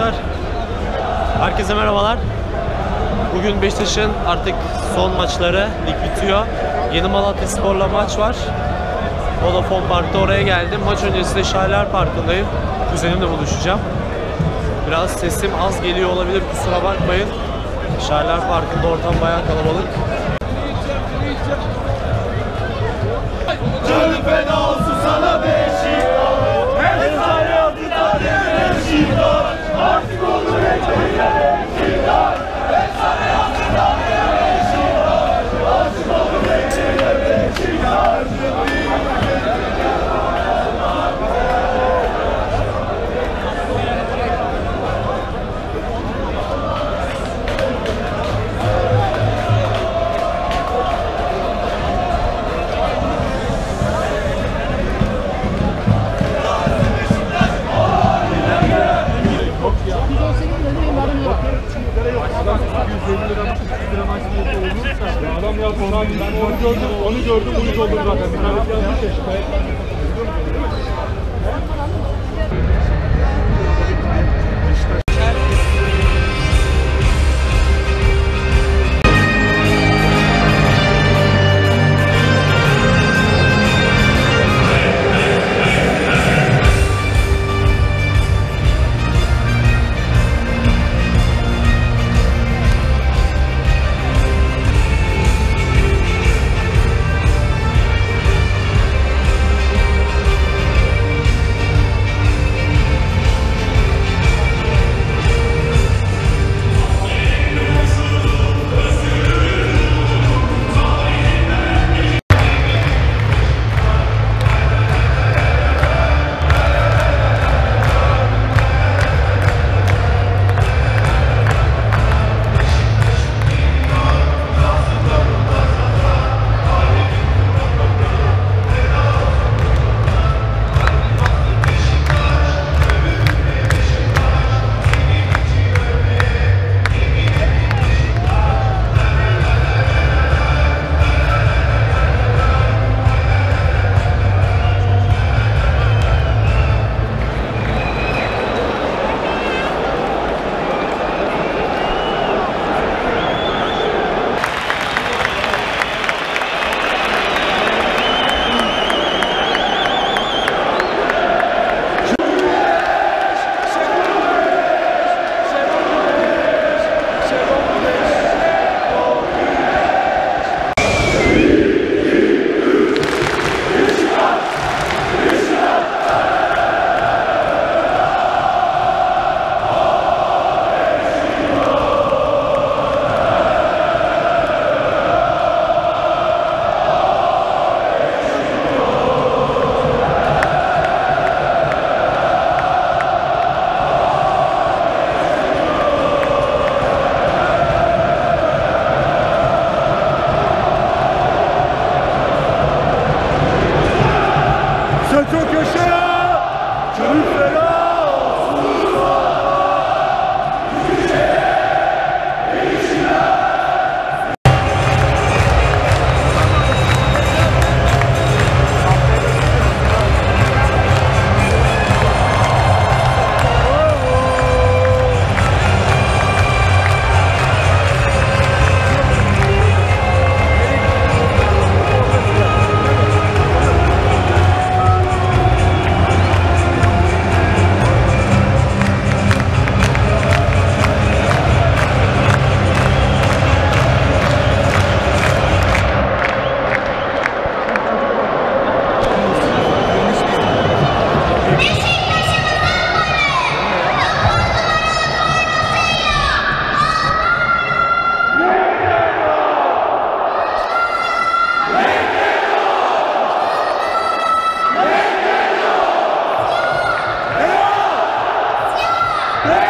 Arkadaşlar, herkese merhabalar. Bugün Beşiktaş'ın artık son maçları, lig bitiyor. Yeni Malatya Spor'la maç var. Vodafone Park'ta, oraya geldim. Maç öncesinde Şairler Parkı'ndayım. Kuzenimle buluşacağım. Biraz sesim az geliyor olabilir, kusura bakmayın. Şairler Parkı'nda ortam bayağı kalabalık. Canım feda olsun sana Beşiktaş. Her saniye tutar Beşiktaş. Artık olur etmeye Beşiktaş. Her saniye tutar Beşiktaş. Artık olur etmeye Beşiktaş. Hey!